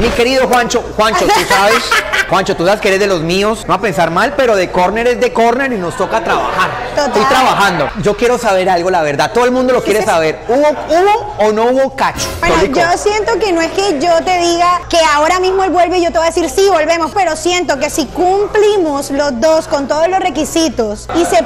Mi querido Juancho, Juancho, tú sabes que eres de los míos. No a pensar mal, pero de Corner es de Corner y nos toca trabajar. Total. Estoy trabajando. Yo quiero saber algo, la verdad. Todo el mundo lo quiere saber. ¿Hubo o no hubo cacho? Bueno, Tólico. Yo siento que no es que yo te diga que ahora mismo él vuelve y yo te voy a decir sí, volvemos. Pero siento que si cumplimos los dos con todos los requisitos y se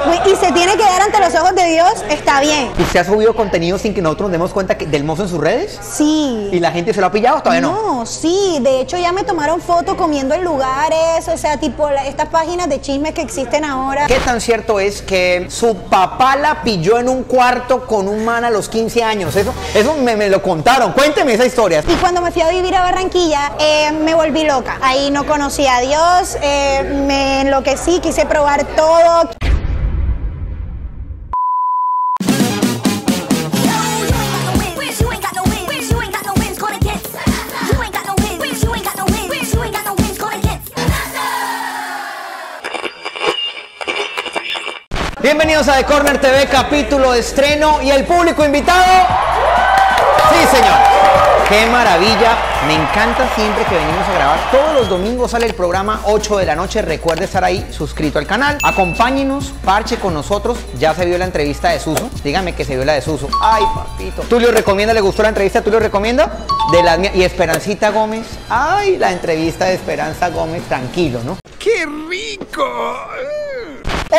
tiene que dar ante los ojos de Dios, está bien. ¿Y se ha subido contenido sin que nosotros nos demos cuenta del mozo en sus redes? Sí. ¿Y la gente se lo ha pillado o todavía no? No, sí. De hecho, ya me tomaron fotos comiendo en lugares, o sea, tipo estas páginas de chismes que existen ahora. ¿Qué tan cierto es que su papá la pilló en un cuarto con un man a los 15 años? Eso me lo contaron. Cuénteme esa historia. Y cuando me fui a vivir a Barranquilla, me volví loca. Ahí no conocí a Dios, me enloquecí, quise probar todo. Bienvenidos a The Corner TV, capítulo de estreno y el público invitado. Sí, señor. Qué maravilla. Me encanta siempre que venimos a grabar. Todos los domingos sale el programa 8 de la noche. Recuerde estar ahí suscrito al canal. Acompáñenos, parche con nosotros. Ya se vio la entrevista de Suso. Dígame que se vio la de Suso. Ay, papito. Tulio recomienda, ¿le gustó la entrevista? Tulio recomienda. Y Esperancita Gómez. Ay, la entrevista de Esperanza Gómez. Tranquilo, ¿no? ¡Qué rico!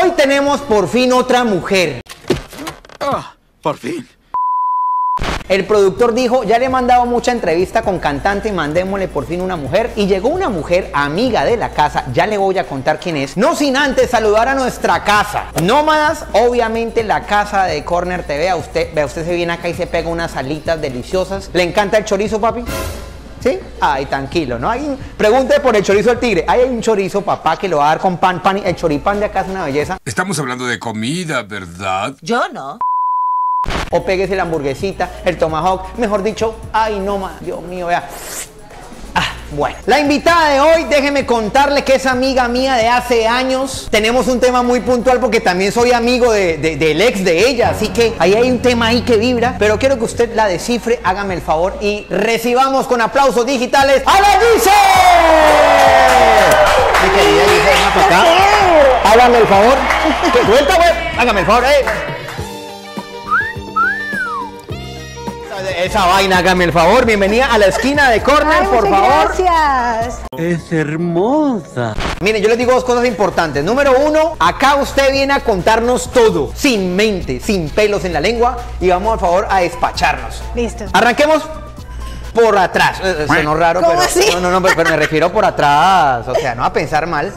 Hoy tenemos por fin otra mujer. Ah, por fin. El productor dijo, ya le he mandado mucha entrevista con cantante, mandémosle por fin una mujer. Y llegó una mujer amiga de la casa, ya le voy a contar quién es. No sin antes saludar a nuestra casa. Nómadas, obviamente la casa de Corner TV. Usted se viene acá y se pega unas alitas deliciosas. ¿Le encanta el chorizo, papi? ¿Sí? Ay, tranquilo, ¿no? Ahí, pregunte por el chorizo del tigre. Ahí hay un chorizo, papá, que lo va a dar con pan. El choripán de acá es una belleza. Estamos hablando de comida, ¿verdad? Yo no. O péguese la hamburguesita, el tomahawk. Mejor dicho, ay, no más. Dios mío, vea. Bueno, la invitada de hoy, déjeme contarle que es amiga mía de hace años. Tenemos un tema muy puntual porque también soy amigo del ex de ella. Así que ahí hay un tema ahí que vibra. Pero quiero que usted la descifre, hágame el favor. Y recibamos con aplausos digitales a la YISE. Mi querida YISE, ven para acá. Hágame el favor. Vuelta, güey. Hágame el favor, Esa vaina, hágame el favor. Bienvenida a la esquina de Corner, ay, por favor. Gracias. Es hermosa. Miren, yo les digo dos cosas importantes. Número uno, acá usted viene a contarnos todo, sin mente, sin pelos en la lengua. Y vamos, por favor, a despacharnos. Listo. Arranquemos por atrás. Suena raro, ¿cómo pero así? No, pero me refiero por atrás. O sea, no a pensar mal.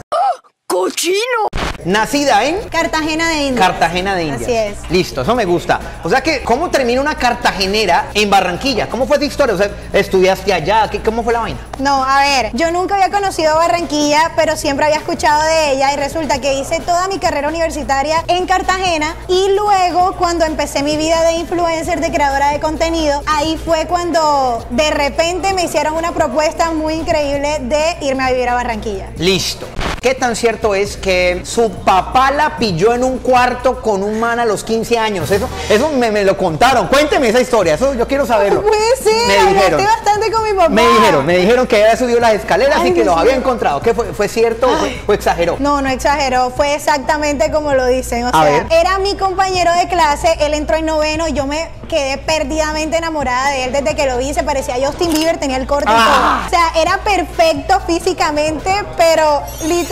¡Cochino! Nacida en Cartagena de Indias. Cartagena de Indias. Así es. Listo, eso me gusta. O sea que, ¿cómo termina una cartagenera en Barranquilla? ¿Cómo fue tu historia? O sea, ¿estudiaste allá? ¿Cómo fue la vaina? No, a ver, yo nunca había conocido Barranquilla, pero siempre había escuchado de ella y resulta que hice toda mi carrera universitaria en Cartagena y luego cuando empecé mi vida de influencer, de creadora de contenido, ahí fue cuando de repente me hicieron una propuesta muy increíble de irme a vivir a Barranquilla. Listo. ¿Qué tan cierto es que su papá la pilló en un cuarto con un man a los 15 años? Eso me lo contaron. Cuénteme esa historia. Eso yo quiero saberlo. No puede ser. Me dijeron. Bastante con mi papá. Me dijeron que había subido las escaleras y que los había encontrado. ¿Qué fue? ¿Fue cierto o exageró? No, no exageró. Fue exactamente como lo dicen. O sea, era mi compañero de clase. Él entró en noveno y yo me quedé perdidamente enamorada de él desde que lo vi. Se parecía a Justin Bieber. Tenía el corte y todo. O sea, era perfecto físicamente, pero literal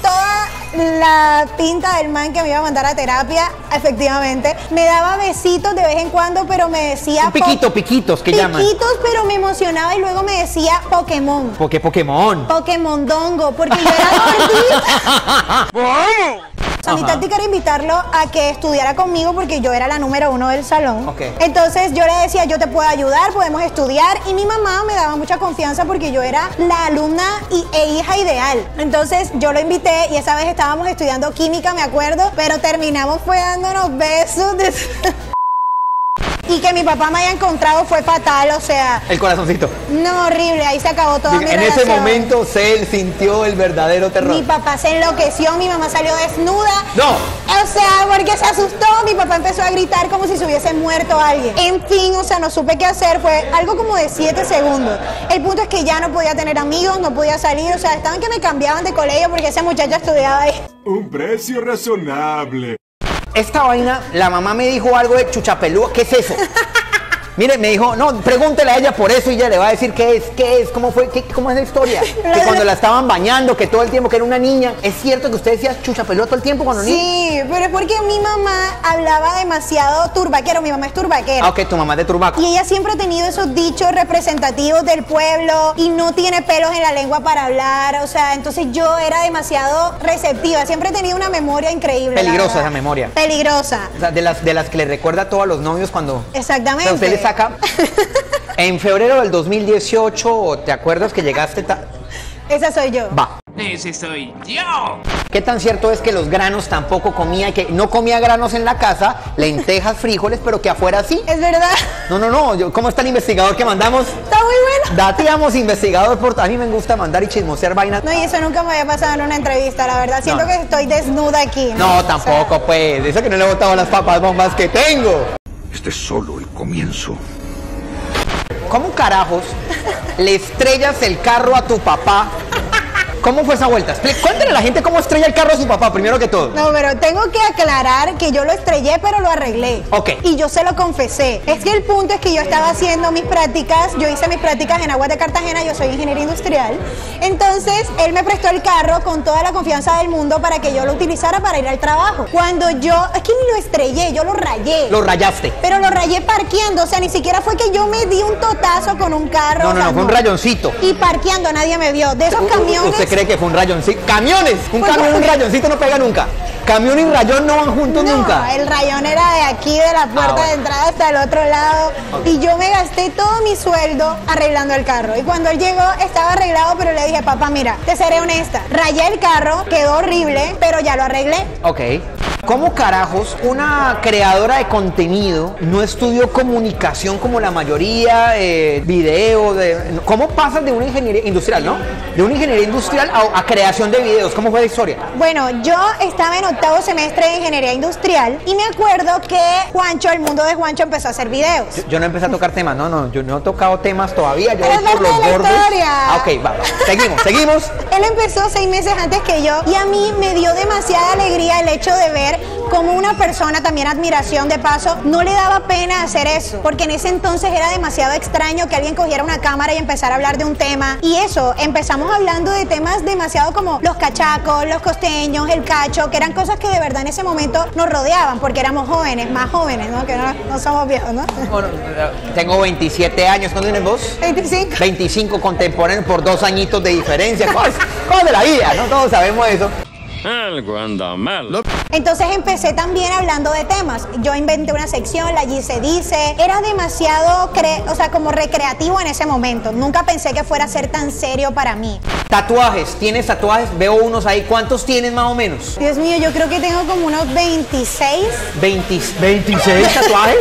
toda la pinta del man que me iba a mandar a terapia, efectivamente. Me daba besitos de vez en cuando, pero me decía... Piquitos, que llaman. Piquitos, pero me emocionaba y luego me decía Pokémon. ¿Por qué Pokémon? Pokémon Dongo, porque yo era gordita. ¡Wow! O sea, mi táctica era invitarlo a que estudiara conmigo porque yo era la número 1 del salón. Okay. Entonces yo le decía, yo te puedo ayudar, podemos estudiar. Y mi mamá me daba mucha confianza porque yo era la alumna e hija ideal. Entonces yo lo invité y esa vez estábamos estudiando química, me acuerdo, pero terminamos fue dándonos besos. y que mi papá me haya encontrado fue fatal, o sea... El corazoncito. No, horrible, ahí se acabó toda mi relación. En ese momento, Self sintió el verdadero terror. Mi papá se enloqueció, mi mamá salió desnuda. ¡No! O sea, porque se asustó, mi papá empezó a gritar como si se hubiese muerto alguien. En fin, o sea, no supe qué hacer, fue algo como de 7 segundos. El punto es que ya no podía tener amigos, no podía salir, o sea, estaban que me cambiaban de colegio porque ese muchacho estudiaba ahí. Un precio razonable. Esta vaina, la mamá me dijo algo de chuchapelúa, ¿qué es eso? Mire, me dijo, no, pregúntele a ella por eso y ella le va a decir qué es, cómo fue, cómo es la historia. Que cuando la estaban bañando, que todo el tiempo, que era una niña. ¿Es cierto que usted decía chuchapelúa todo el tiempo cuando niña? Sí, pero es porque mi mamá hablaba demasiado turbaquero, mi mamá es turbaquera. Ah, ok, tu mamá es de Turbaco. Y ella siempre ha tenido esos dichos representativos del pueblo y no tiene pelos en la lengua para hablar, o sea, entonces yo era demasiado receptiva, siempre he tenido una memoria increíble. Peligrosa esa memoria. Peligrosa. O sea, de las que le recuerda a todos los novios cuando... Exactamente. O sea, usted acá. En febrero del 2018, ¿te acuerdas que llegaste tan...? Esa soy yo. Va. Ese soy yo. ¿Qué tan cierto es que los granos tampoco comía, que no comía granos en la casa, lentejas, frijoles, pero que afuera sí? Es verdad. No. Yo, ¿cómo está el investigador que mandamos? Está muy bueno. Dateamos investigador, porque a mí me gusta mandar y chismosear vainas. No, y eso nunca me había pasado en una entrevista, la verdad. Siento que estoy desnuda aquí. No, tampoco, o sea... pues. Eso que no le he botado las papas bombas que tengo. Este es solo el comienzo. ¿Cómo carajos le estrellas el carro a tu papá? ¿Cómo fue esa vuelta? Cuéntale a la gente cómo estrella el carro a su papá, primero que todo. No, pero tengo que aclarar que yo lo estrellé, pero lo arreglé. Ok. Y yo se lo confesé. Es que el punto es que yo estaba haciendo mis prácticas, yo hice mis prácticas en Aguas de Cartagena, yo soy ingeniero industrial. Entonces, él me prestó el carro con toda la confianza del mundo para que yo lo utilizara para ir al trabajo. Cuando yo, es que ni lo estrellé, yo lo rayé. Lo rayaste. Pero lo rayé parqueando, o sea, ni siquiera fue que yo me di un totazo con un carro. No, no, o sea, no, fue un rayoncito. Y parqueando, nadie me vio. De esos camiones... ¿Cree que fue un rayoncito? ¡Camiones! Un pues camión y un rayoncito no pega nunca. Camión y rayón no van juntos nunca. El rayón era de aquí, de la puerta de entrada hasta el otro lado. Okay. Y yo me gasté todo mi sueldo arreglando el carro. Y cuando él llegó, estaba arreglado, pero le dije, papá, mira, te seré honesta. Rayé el carro, quedó horrible, pero ya lo arreglé. Ok. ¿Cómo carajos una creadora de contenido no estudió comunicación como la mayoría, video? ¿Cómo pasas de una ingeniería industrial, no? De una ingeniería industrial a creación de videos. ¿Cómo fue la historia? Bueno, yo estaba en 8º semestre de ingeniería industrial y me acuerdo que Juancho, el mundo de Juancho, empezó a hacer videos. Yo no empecé a tocar temas, no, yo no he tocado temas todavía. Yo voy por los bordes. Ah, ok, va. Seguimos. Él empezó 6 meses antes que yo y a mí me dio demasiada alegría el hecho de ver como una persona, también admiración de paso, no le daba pena hacer eso, porque en ese entonces era demasiado extraño que alguien cogiera una cámara y empezara a hablar de un tema, y eso, empezamos hablando de temas demasiado como los cachacos, los costeños, el cacho, que eran cosas que de verdad en ese momento nos rodeaban, porque éramos jóvenes, más jóvenes, ¿no? Que no somos viejos, ¿no? Bueno, tengo 27 años, ¿cuándo tienes vos? 25. 25 contemporáneos por 2 añitos de diferencia, cosas de la vida, ¿no? Todos sabemos eso. Algo anda mal. Entonces empecé también hablando de temas. Yo inventé una sección, la allí se dice. Era demasiado, como recreativo en ese momento. Nunca pensé que fuera a ser tan serio para mí. Tatuajes, ¿tienes tatuajes? Veo unos ahí. ¿Cuántos tienes más o menos? Dios mío, yo creo que tengo como unos 26. ¿26 tatuajes?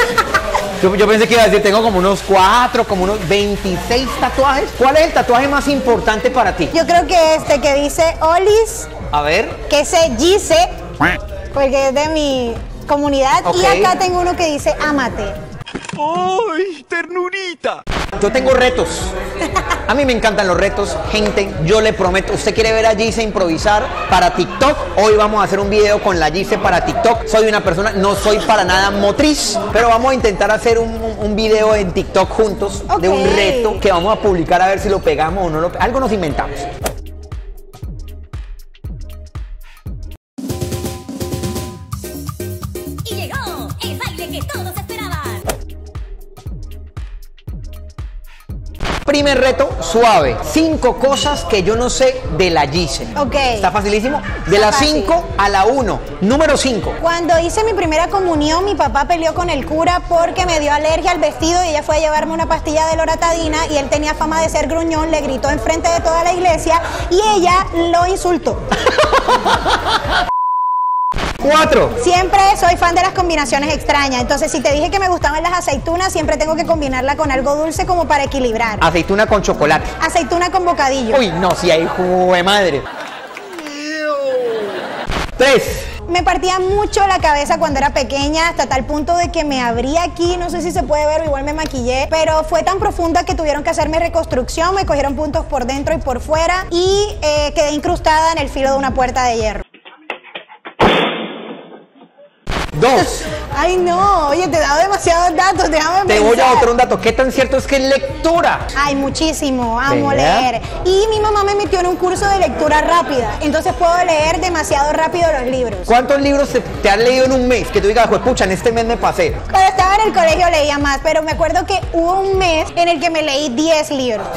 Yo pensé que iba a decir, tengo como unos 4, como unos 26 tatuajes. ¿Cuál es el tatuaje más importante para ti? Yo creo que este que dice Olis. A ver. Que se dice, porque es de mi comunidad. Okay. Y acá tengo uno que dice, ámate. ¡Ay, ternurita! Yo tengo retos. A mí me encantan los retos, gente. Yo le prometo, usted quiere ver a Gise improvisar para TikTok. Hoy vamos a hacer un video con la Gise para TikTok. Soy una persona, no soy para nada motriz, pero vamos a intentar hacer un video en TikTok juntos, okay, de un reto que vamos a publicar a ver si lo pegamos o no lo pegamos. Algo nos inventamos. Primer reto, suave. 5 cosas que yo no sé de la Gise. Ok. Está facilísimo. De las 5 a la 1. Número 5. Cuando hice mi primera comunión, mi papá peleó con el cura porque me dio alergia al vestido y ella fue a llevarme una pastilla de loratadina y él tenía fama de ser gruñón, le gritó enfrente de toda la iglesia y ella lo insultó. 4. Siempre soy fan de las combinaciones extrañas. Entonces, si te dije que me gustaban las aceitunas, siempre tengo que combinarla con algo dulce como para equilibrar. Aceituna con chocolate. Aceituna con bocadillo. Uy, no, si hay jugo de madre. 3. Me partía mucho la cabeza cuando era pequeña, hasta tal punto de que me abrí aquí, no sé si se puede ver, igual me maquillé, pero fue tan profunda que tuvieron que hacerme reconstrucción, me cogieron puntos por dentro y por fuera y quedé incrustada en el filo de una puerta de hierro. 2. Ay no, oye, te he dado demasiados datos, déjame pensar. Te voy a otro dato, ¿qué tan cierto es que es lectura? Ay, muchísimo, amo leer. Y mi mamá me metió en un curso de lectura rápida, entonces puedo leer demasiado rápido los libros. ¿Cuántos libros te has leído en un mes? Que tú digas, pucha, en este mes me pasé. Cuando estaba en el colegio leía más, pero me acuerdo que hubo un mes en el que me leí 10 libros.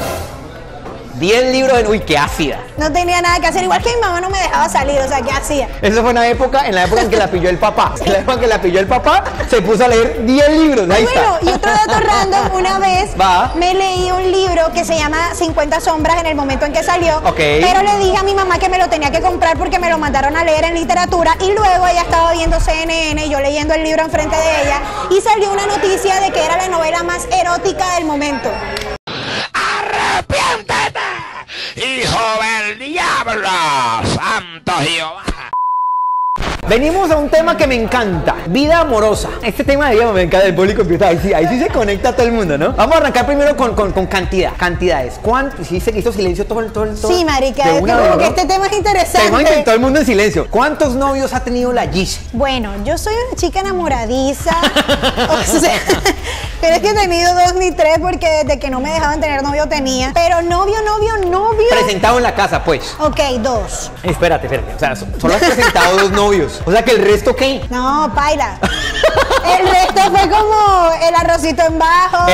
10 libros en... Uy, qué ácida. No tenía nada que hacer, igual que mi mamá no me dejaba salir, o sea, ¿qué hacía? Eso fue una época, en la época en que la pilló el papá. En la época en que la pilló el papá, se puso a leer 10 libros, ahí está. Bueno, y otro dato random, una vez me leí un libro que se llama 50 sombras en el momento en que salió, pero le dije a mi mamá que me lo tenía que comprar porque me lo mandaron a leer en literatura y luego ella estaba viendo CNN y yo leyendo el libro enfrente de ella y salió una noticia de que era la novela más erótica del momento. ¡Arrepiéntete! ¡Hijo del diablo! ¡Santo Jehová! Venimos a un tema que me encanta, vida amorosa. Este tema de vida me encanta, el público empieza, ahí sí se conecta a todo el mundo, ¿no? Vamos a arrancar primero con cantidades. ¿Cuánto? Sí, se hizo silencio todo. Sí, marica, es que como que este tema es interesante. Todo el mundo en silencio. ¿Cuántos novios ha tenido la Yise? Bueno, yo soy una chica enamoradiza. O sea, pero es que he tenido 2 ni 3 porque desde que no me dejaban tener novio tenía. Pero novio. Presentado en la casa, pues. Ok, 2. Espérate. O sea, solo has presentado 2 novios. O sea, que el resto, ¿qué? No, paila. El resto fue como el arrocito en bajo.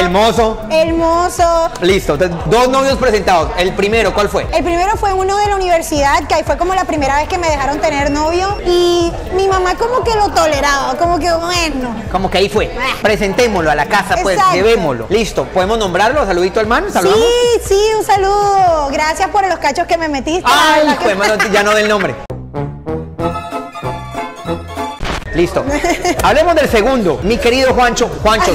El mozo. Listo, entonces 2 novios presentados. El primero, ¿cuál fue? El primero fue uno de la universidad, que ahí fue como la primera vez que me dejaron tener novio. Y mi mamá como que lo toleraba, como que bueno. Como que ahí fue. Presentémoslo a la casa, pues, llevémoslo. Listo, ¿podemos nombrarlo? Saludito al man, ¿saludamos? Sí, un saludo. Gracias por los cachos que me metiste. Ay, pues, mano, ya no del nombre. Listo. Hablemos del segundo. Mi querido Juancho. Juancho,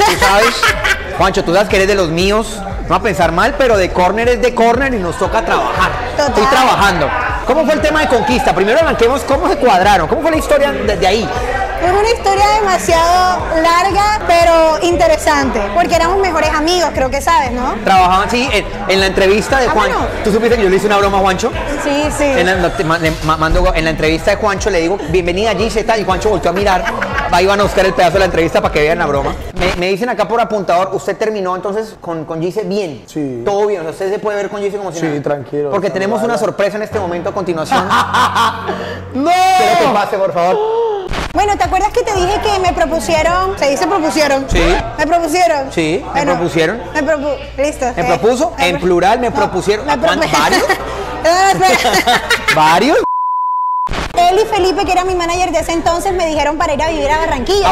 tú sabes que eres de los míos. No a pensar mal, pero de Corner es de Corner y nos toca trabajar. Total. Estoy trabajando. ¿Cómo fue el tema de conquista? Primero arranquemos cómo se cuadraron. ¿Cómo fue la historia desde ahí? Es una historia demasiado larga, pero interesante, porque éramos mejores amigos, creo que sabes, ¿no? Trabajaban, sí, en la entrevista de Juancho. Bueno. ¿Tú supiste que yo le hice una broma a Juancho? Sí. En la entrevista de Juancho le digo, bienvenida Yise, y Juancho volvió a mirar. Ahí van a buscar el pedazo de la entrevista para que vean la broma. Me dicen acá por apuntador, usted terminó entonces con Yise bien. Sí. Todo bien, o sea, usted se puede ver con Yise como si nada. Sí, tranquilo. Porque tenemos una sorpresa en este momento a continuación. ¡No! Espero que pase, por favor. Bueno, ¿te acuerdas que te dije que me propusieron? ¿Se dice propusieron? Sí. ¿Me propusieron? Sí, me propusieron. Listo. ¿Me propuso? En plural, me propusieron. ¿Varios? ¿Varios? Él y Felipe, que era mi manager de ese entonces, me dijeron para ir a vivir a Barranquilla.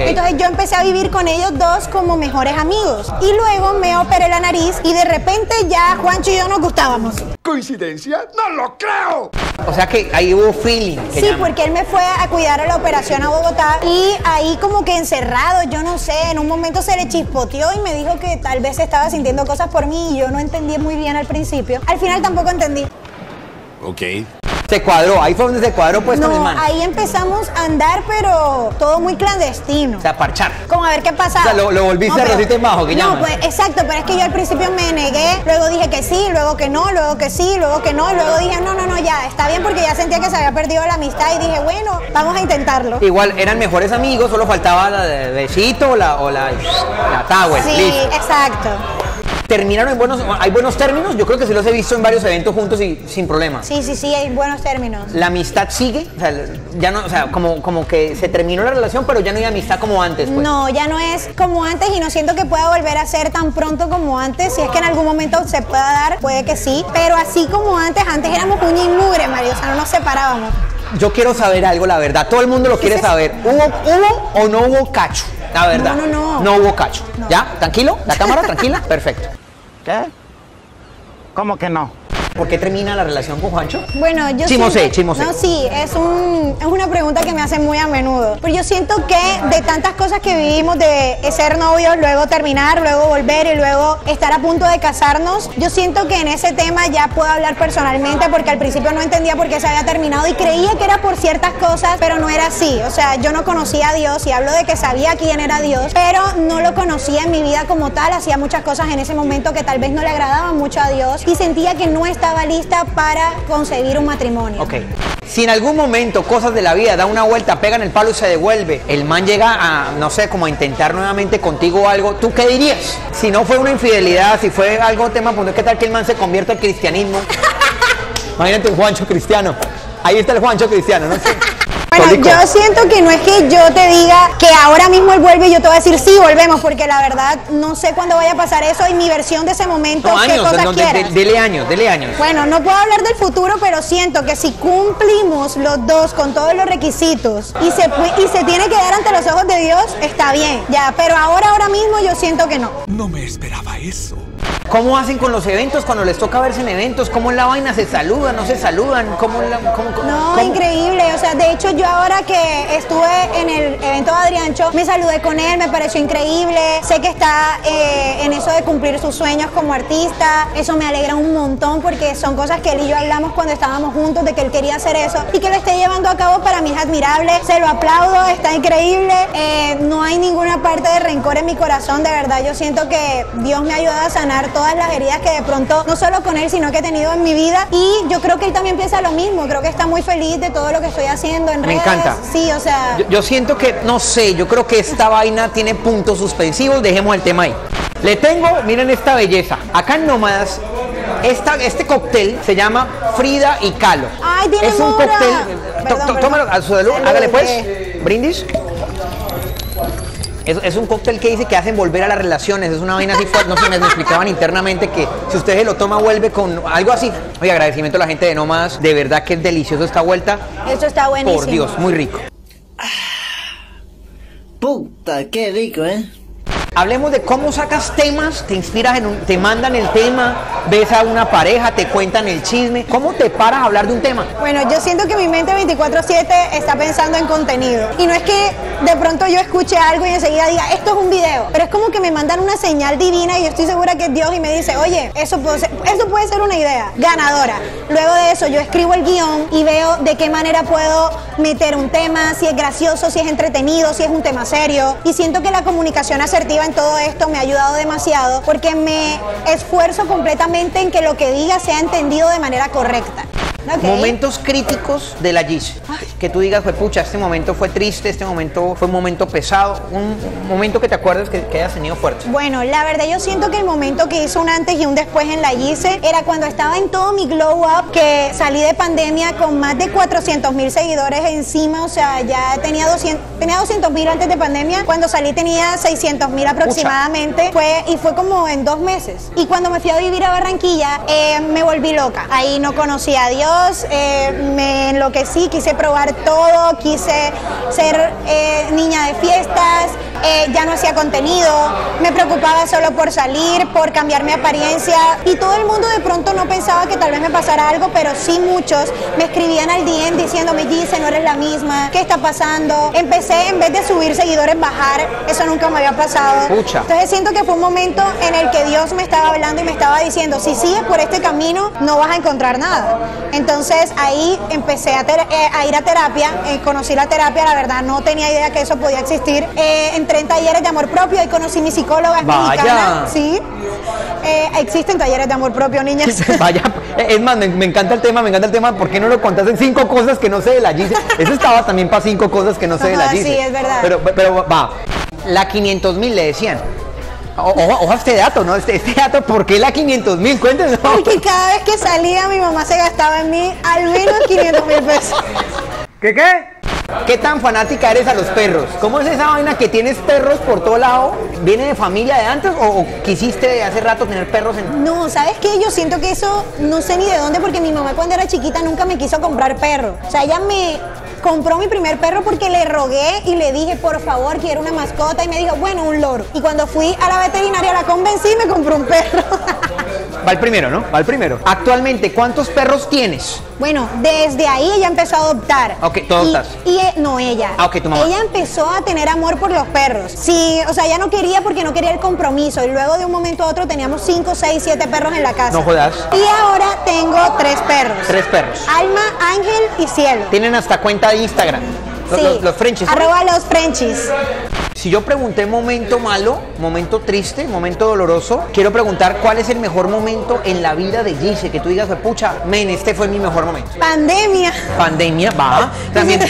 Entonces yo empecé a vivir con ellos 2 como mejores amigos. Y luego me operé la nariz y de repente ya Juancho y yo nos gustábamos. ¿Coincidencia? ¡No lo creo! O sea que ahí hubo feeling. Sí, porque él me fue a cuidar a la operación a Bogotá y ahí como que encerrado, yo no sé, en un momento se le chispoteó y me dijo que tal vez estaba sintiendo cosas por mí y yo no entendí muy bien al principio. Al final tampoco entendí. Ok. Se cuadró, ahí fue donde se cuadró pues con el man. Ahí empezamos a andar, pero todo muy clandestino. O sea, parchar. Como a ver qué pasaba. O sea, lo volviste rosita y majo, que llaman. No, pues exacto, pero es que yo al principio me negué, luego dije que sí, luego que no, luego que sí, luego que no, luego dije no, ya, está bien porque ya sentía que se había perdido la amistad y dije, bueno, vamos a intentarlo. Igual, eran mejores amigos, solo faltaba la de besito o la towel. Sí, exacto. ¿Terminaron en buenos... ¿Hay buenos términos? Yo creo que sí los he visto en varios eventos juntos y sin problema. Sí, hay buenos términos. ¿La amistad sigue? O sea, ya no, o sea, como que se terminó la relación, pero ya no hay amistad como antes, pues. No, ya no es como antes y no siento que pueda volver a ser tan pronto como antes. Si es que en algún momento se pueda dar, puede que sí. Pero así como antes éramos uña y mugre, Mario. O sea, no nos separábamos. Yo quiero saber algo, la verdad. Todo el mundo lo quiere saber. ¿Hubo o no hubo cacho? La verdad. No. No hubo cacho. No. ¿Ya? ¿Tranquilo? ¿La cámara tranquila? Perfecto. ¿Qué? ¿Cómo que no? ¿Por qué termina la relación con Juancho? Bueno, yo Chismosé. No, sí, es una pregunta que me hacen muy a menudo. Pero yo siento que de tantas cosas que vivimos, de ser novios, luego terminar, luego volver y luego estar a punto de casarnos, yo siento que en ese tema ya puedo hablar personalmente, porque al principio no entendía por qué se había terminado y creía que era por ciertas cosas, pero no era así. O sea, yo no conocía a Dios, y hablo de que sabía quién era Dios, pero no lo conocía en mi vida como tal. Hacía muchas cosas en ese momento que tal vez no le agradaban mucho a Dios y sentía que no estaba lista para concebir un matrimonio. Ok. Si en algún momento cosas de la vida da una vuelta, pegan el palo y se devuelve, el man llega a, no sé, como a intentar nuevamente contigo algo, ¿tú qué dirías? Si no fue una infidelidad, si fue algo tema, pues ¿qué tal que el man se convierte al cristianismo? Imagínate un Juancho cristiano. Ahí está el Juancho cristiano, ¿no? Bueno, yo siento que no es que yo te diga que ahora mismo él vuelve y yo te voy a decir sí, volvemos, porque la verdad no sé cuándo vaya a pasar eso y mi versión de ese momento, no, años, qué cosas quieras. Dele años. Bueno, no puedo hablar del futuro, pero siento que si cumplimos los dos con todos los requisitos y se tiene que dar ante los ojos de Dios, está bien, ya, pero ahora mismo yo siento que no. No me esperaba eso. ¿Cómo hacen con los eventos cuando les toca verse en eventos? ¿Cómo es la vaina? ¿Se saludan? ¿No se saludan? ¿Cómo? Increíble. O sea, de hecho yo ahora que estuve en el evento de Adriancho, me saludé con él, me pareció increíble. Sé que está en eso de cumplir sus sueños como artista. Eso me alegra un montón porque son cosas que él y yo hablamos cuando estábamos juntos, de que él quería hacer eso y que lo esté llevando a cabo para mí es admirable. Se lo aplaudo, está increíble. No hay ninguna parte de rencor en mi corazón, de verdad. Yo siento que Dios me ha ayudado a sanar todas las heridas que de pronto, no solo con él, sino que he tenido en mi vida, y yo creo que él también piensa lo mismo, creo que está muy feliz de todo lo que estoy haciendo en redes. Me encanta. Sí, o sea... Yo siento que, no sé, yo creo que esta vaina tiene puntos suspensivos, dejemos el tema ahí. Le tengo, miren esta belleza, acá en Nómadas, este cóctel se llama Frida y Calo. ¡Ay, tiene mora! Es un cóctel, tómalo, a su salud, hágale pues, brindis. Es un cóctel que dice que hacen volver a las relaciones, es una vaina así fuerte, no sé, me explicaban internamente que si usted se lo toma vuelve con algo así. Oye, agradecimiento a la gente de Nómadas, de verdad que es delicioso esta vuelta. Esto está buenísimo. Por Dios, muy rico. Puta, qué rico, ¿eh? Hablemos de cómo sacas temas, te inspiras en te mandan el tema, ves a una pareja, te cuentan el chisme. ¿Cómo te paras a hablar de un tema? Bueno, yo siento que mi mente 24/7 está pensando en contenido. Y no es que de pronto yo escuche algo y enseguida diga, esto es un video. Pero es como que me mandan una señal divina y yo estoy segura que es Dios y me dice, oye, eso puede ser una idea ganadora. Luego de eso yo escribo el guión y veo de qué manera puedo meter un tema, si es gracioso, si es entretenido, si es un tema serio. Y siento que la comunicación asertiva en todo esto me ha ayudado demasiado porque me esfuerzo completamente en que lo que diga sea entendido de manera correcta. Okay. Momentos críticos de la Yise. Que tú digas, pucha, este momento fue triste, este momento fue un momento pesado, un momento que te acuerdas que hayas tenido fuerte. Bueno, la verdad yo siento que el momento que hizo un antes y un después en la Yise era cuando estaba en todo mi glow up, que salí de pandemia con más de 400.000 seguidores encima, o sea, ya tenía 200.000 antes de pandemia, cuando salí tenía 600.000 aproximadamente, fue como en 2 meses. Y cuando me fui a vivir a Barranquilla, me volví loca, ahí no conocía a Dios. Me enloquecí, quise probar todo, quise ser niña de fiestas, ya no hacía contenido, me preocupaba solo por salir, por cambiar mi apariencia, y todo el mundo de pronto no pensaba que tal vez me pasara algo, pero sí muchos me escribían al DM diciéndome, Yise, no eres la misma, ¿qué está pasando? Empecé, en vez de subir seguidores, bajar, eso nunca me había pasado. Pucha. Entonces siento que fue un momento en el que Dios me estaba hablando y me estaba diciendo, si sigues por este camino no vas a encontrar nada. Entonces ahí empecé a ir a terapia, conocí la terapia, la verdad no tenía idea que eso podía existir. Entré en talleres de amor propio y conocí mi psicóloga mexicana. Sí, existen talleres de amor propio, niñas. Vaya, es más, me encanta el tema, ¿por qué no lo contaste en 5 cosas que no sé de la Yise? Eso estaba también para 5 cosas que no sé de la Yise. Sí, es verdad. Pero va, la 500.000 le decían. Ojo a este dato, ¿no? Este dato, ¿por qué la 500.000? Cuéntenos. Porque cada vez que salía mi mamá se gastaba en mí al menos 500.000 pesos. ¿Qué? ¿Qué tan fanática eres a los perros? ¿Cómo es esa vaina que tienes perros por todo lado? ¿Viene de familia de antes o quisiste de hace rato tener perros? No, ¿sabes qué? Yo siento que eso no sé ni de dónde, porque mi mamá cuando era chiquita nunca me quiso comprar perro. O sea, ella me compró mi primer perro porque le rogué y le dije, por favor, quiero una mascota, y me dijo, bueno, un loro. Y cuando fui a la veterinaria la convencí y me compró un perro. Va el primero, ¿no? Va el primero. Actualmente, ¿cuántos perros tienes? Bueno, desde ahí ella empezó a adoptar. Ok, ¿tú adoptas? No, ella. Ah, ok, tu mamá. Ella empezó a tener amor por los perros. Sí, o sea, ella no quería porque no quería el compromiso. Y luego de un momento a otro teníamos 5, 6, 7 perros en la casa. No jodas. Y ahora tengo 3 perros. 3 perros. Alma, Ángel y Cielo. Tienen hasta cuenta de Instagram. Sí. Los Frenchies. Arroba los Frenchies. Si yo pregunté momento malo, momento triste, momento doloroso, quiero preguntar cuál es el mejor momento en la vida de Gise, que tú digas, pucha, men, este fue mi mejor momento. Pandemia. Pandemia, va. También.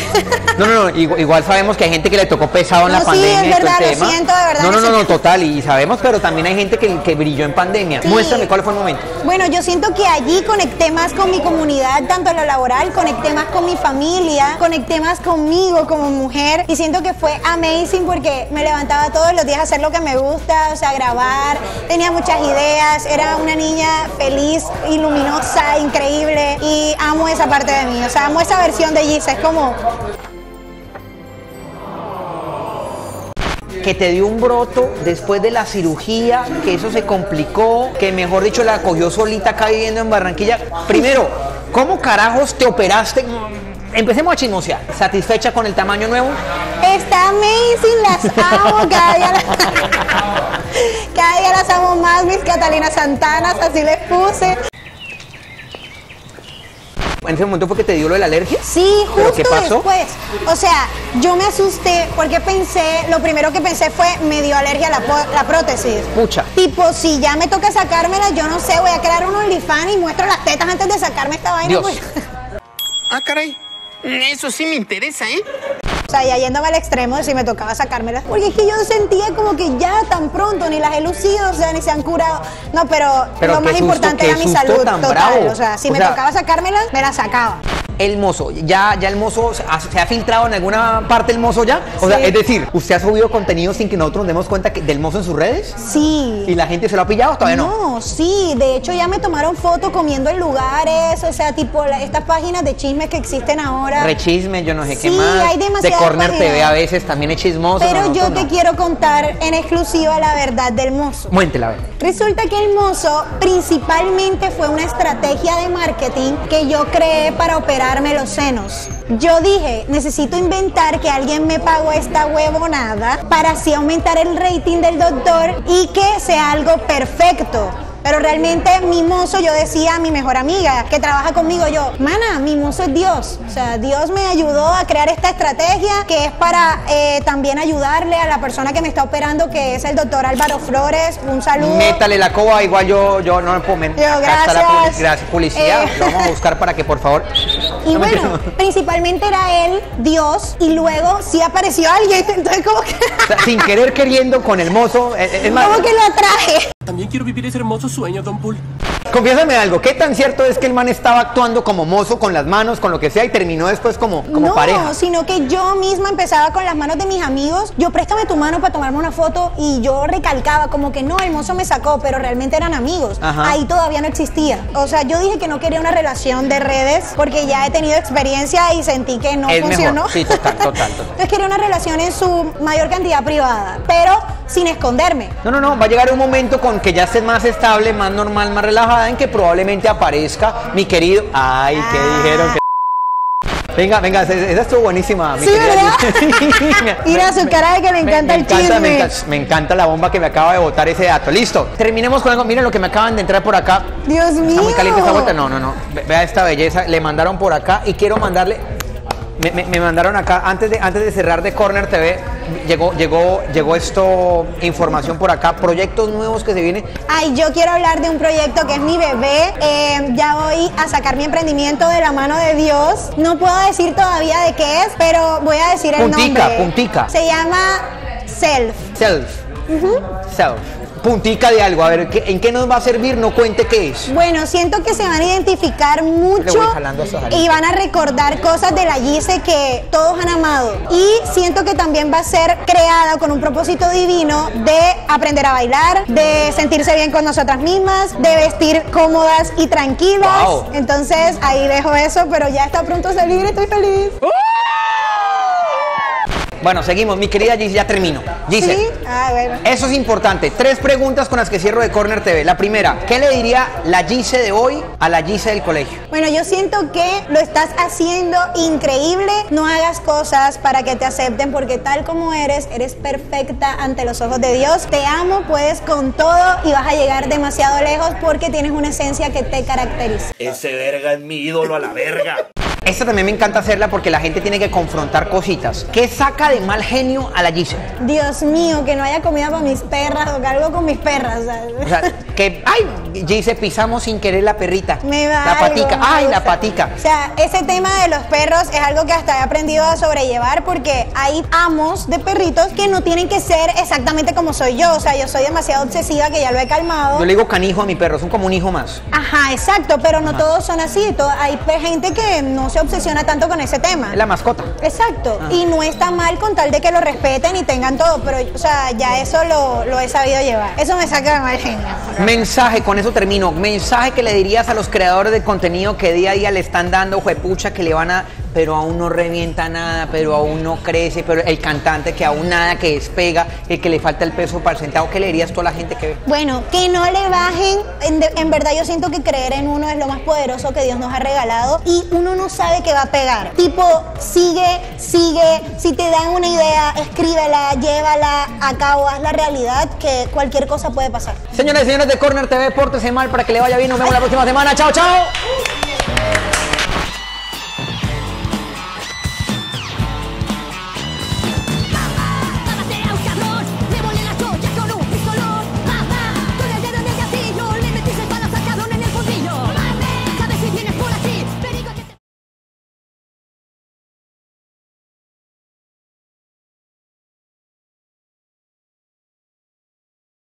No, igual sabemos que hay gente que le tocó pesado en la pandemia. Sí, es verdad, lo siento, de verdad. No, total, y sabemos, pero también hay gente que brilló en pandemia. Sí. Muéstrame cuál fue el momento. Bueno, yo siento que allí conecté más con mi comunidad, tanto en lo laboral, conecté más con mi familia, conecté más conmigo como mujer, y siento que fue amazing porque me levantaba todos los días a hacer lo que me gusta, o sea, grabar, tenía muchas ideas, era una niña feliz y luminosa, increíble, y amo esa parte de mí, o sea, amo esa versión de Gise, es como... Que te dio un broto después de la cirugía, que eso se complicó, que mejor dicho la cogió solita acá viviendo en Barranquilla. Primero, ¿cómo carajos te operaste? Empecemos a chismosear. ¿Satisfecha con el tamaño nuevo? Está amazing, las amo, cada día las amo más, mis Catalina Santanas, así les puse. ¿En ese momento fue que te dio lo de la alergia? Sí, justo ¿qué pasó? Después. O sea, yo me asusté porque pensé, lo primero que pensé fue, me dio alergia a la prótesis. Pucha. Tipo, si ya me toca sacármela, yo no sé, voy a crear un OnlyFans y muestro las tetas antes de sacarme esta vaina. Dios. Pues... Ah, caray. Eso sí me interesa, ¿eh? O sea, ya yéndome al extremo de si me tocaba sacármelas. Porque es que yo sentía como que ya tan pronto ni las he lucido, o sea, ni se han curado. No, pero lo más susto, importante era mi salud total. Bravo. O sea, si me tocaba sacármelas, me las sacaba. El mozo, ya el mozo se ha filtrado en alguna parte el mozo ya. O sí. Sea, es decir, ¿usted ha subido contenido sin que nosotros nos demos cuenta del mozo en sus redes? Sí. ¿Y la gente se lo ha pillado todavía no? No, sí. De hecho, ya me tomaron fotos comiendo en lugares, o sea, tipo estas páginas de chismes que existen ahora. Rechismes, yo no sé qué más. Sí, hay demasiadas. De Corner TV a veces también es chismoso. Pero yo te quiero contar en exclusiva la verdad del mozo. Muéntela, a ver. Resulta que el mozo principalmente fue una estrategia de marketing que yo creé para operar los senos. Yo dije, necesito inventar que alguien me pagó esta huevonada para así aumentar el rating del doctor y que sea algo perfecto. Pero realmente mi mozo, yo decía a mi mejor amiga que trabaja conmigo, yo, mana, mi mozo es Dios. O sea, Dios me ayudó a crear esta estrategia que es para también ayudarle a la persona que me está operando, que es el doctor Álvaro Flores. Un saludo. Métale la coba, igual yo no me puedo mentir. Gracias, policía. Lo vamos a buscar para que, por favor... Y no, bueno, principalmente era él, Dios, y luego sí apareció alguien, entonces como que... O sea, sin querer queriendo con el mozo, es más... Como que lo atraje. También quiero vivir ese hermoso sueño, Don Bull. Confiésame algo, ¿qué tan cierto es que el man estaba actuando como mozo, con las manos, con lo que sea, y terminó después como pareja? No, sino que yo misma empezaba con las manos de mis amigos, yo préstame tu mano para tomarme una foto, y yo recalcaba como que no, el mozo me sacó, pero realmente eran amigos. Ajá. Ahí todavía no existía. O sea, yo dije que no quería una relación de redes, porque ya he tenido experiencia y sentí que no funcionó. Mejor. Sí, total. Entonces quería una relación en su mayor cantidad privada, pero... sin esconderme. No, va a llegar un momento con que ya estés más estable, más normal, más relajada, en que probablemente aparezca mi querido... Ay, ¿qué dijeron? Que... Venga, esa estuvo buenísima, mi sí, querida. Mira su cara de que le encanta el chisme. Me encanta la bomba que me acaba de botar ese dato. Listo, terminemos con algo. Miren lo que me acaban de entrar por acá. Dios mío. Está muy caliente esta vuelta. No. Vea esta belleza. Le mandaron por acá y quiero mandarle... Me mandaron acá, antes de cerrar de Corner TV, llegó esto, información por acá, proyectos nuevos que se vienen. Ay, yo quiero hablar de un proyecto que es mi bebé, ya voy a sacar mi emprendimiento de la mano de Dios. No puedo decir todavía de qué es, pero voy a decir el nombre. Puntica. Se llama Self. Self. Puntica de algo, a ver, ¿en qué nos va a servir? No cuente qué es. Bueno, siento que se van a identificar mucho y van a recordar cosas de la Gise que todos han amado. Y siento que también va a ser creada con un propósito divino de aprender a bailar, de sentirse bien con nosotras mismas, de vestir cómodas y tranquilas. Wow. Entonces, ahí dejo eso, pero ya está pronto a salir, estoy feliz. Bueno, seguimos, mi querida Gis, ya termino. Gise, ¿sí? Ah, bueno. Eso es importante. Tres preguntas con las que cierro de Corner TV. La primera, ¿qué le diría la Gise de hoy a la Gise del colegio? Bueno, yo siento que lo estás haciendo increíble. No hagas cosas para que te acepten, porque tal como eres, eres perfecta ante los ojos de Dios. Te amo, puedes con todo y vas a llegar demasiado lejos porque tienes una esencia que te caracteriza. Ese verga es mi ídolo a la verga. Esta también me encanta hacerla porque la gente tiene que confrontar cositas. ¿Qué saca de mal genio a la Gise? Dios mío, que no haya comida para mis perras o que algo con mis perras. ¿Sabes? O sea, que, ay, Gise, pisamos sin querer la perrita. Me va la patica, algo, ay, la patica. O sea, ese tema de los perros es algo que hasta he aprendido a sobrellevar porque hay amos de perritos que no tienen que ser exactamente como soy yo. O sea, yo soy demasiado obsesiva que ya lo he calmado. Yo le digo canijo a mi perro, son como un hijo más. Ajá, exacto, pero no todos son así. Hay gente que no se obsesiona tanto con ese tema. Es la mascota. Exacto. Ah. Y no está mal con tal de que lo respeten y tengan todo, pero, o sea, ya eso lo he sabido llevar. Eso me saca de mal genio. Mensaje, con eso termino. Mensaje que le dirías a los creadores de contenido que día a día le están dando, juepucha, que le van a... Pero aún no revienta nada, pero aún no crece, pero el cantante que aún nada, que despega, el que le falta el peso para el centavo, ¿qué le dirías tú a la gente que ve? Bueno, que no le bajen, en verdad yo siento que creer en uno es lo más poderoso que Dios nos ha regalado y uno no sabe qué va a pegar. Tipo, sigue, si te dan una idea, escríbela, llévala a cabo, haz la realidad, que cualquier cosa puede pasar. Señoras y señores de Corner TV, pórtese mal para que le vaya bien, nos vemos la próxima semana, chao, chao.